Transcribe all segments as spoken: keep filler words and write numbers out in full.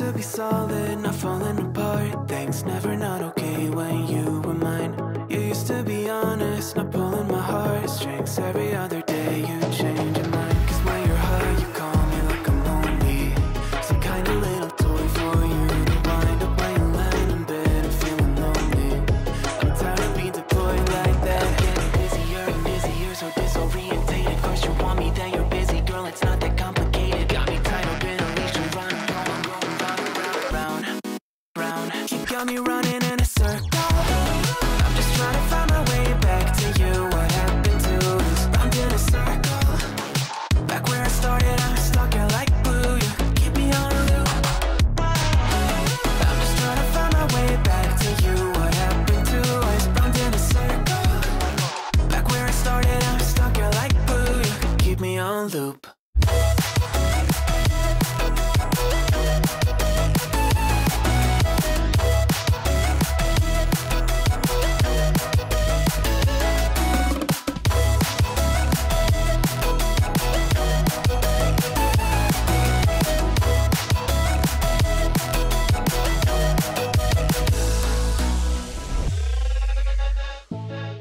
to be solid, not falling apart. Things never not okay when you were mine. You used to be honest, not pulling my heartstrings. Every other day you change your mind. Cause when you're high, you call me like I'm lonely, some kind of little toy for you to wind up when you're lying in bed and feeling lonely. I'm tired of being deployed like that. I'm getting busier and busier, so disorientated. First you want me, then you're busy. Girl, it's not that complicated. Got me tied up in a leash and run. You got me running in a circle. I'm just trying to find my way back to you. What happened to us? I'm in a circle, back where I started. I'm stuck out like glue. You keep me on a loop. I'm just trying to find my way back to you. What happened to us? I'm in a circle, back where I started. I'm stuck out like glue. You keep me on loop.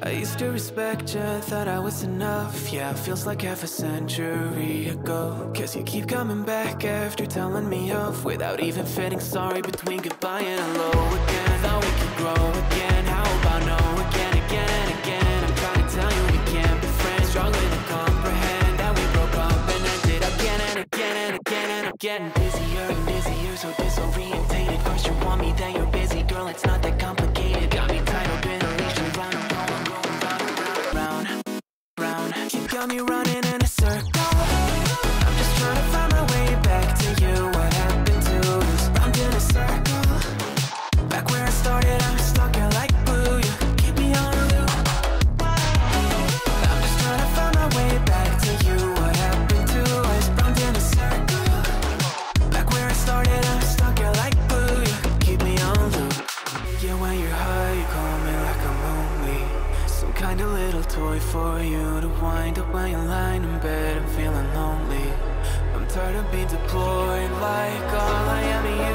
I used to respect you, thought I was enough. Yeah, feels like half a century ago. Cause you keep coming back after telling me off, without even feeling sorry between goodbye and hello again. Thought we could grow again, how about no again, again and again. I'm trying to tell you we can't be friends, struggling to comprehend that we broke up and ended again and again and again. And I'm getting busier and busier, so disorientated. First you want me, then you're busy. Girl, it's not that complicated. Got me tied up in a leash and run. You got me running in a circle. I'm just trying to find my way back to you. What happened to us? I'm in a circle, back where I started. I'm stuck out like glue. You keep me on a loop. I'm just trying to find my way back to you. What happened to us? I'm in a circle, back where I started. I'm stuck out like glue. You keep me on loop. Yeah, when you're high, you call me like I'm lonely, some kind of little toy for you to wind up when you're lying in bed and feeling lonely. I'm tired of being deployed like all I am.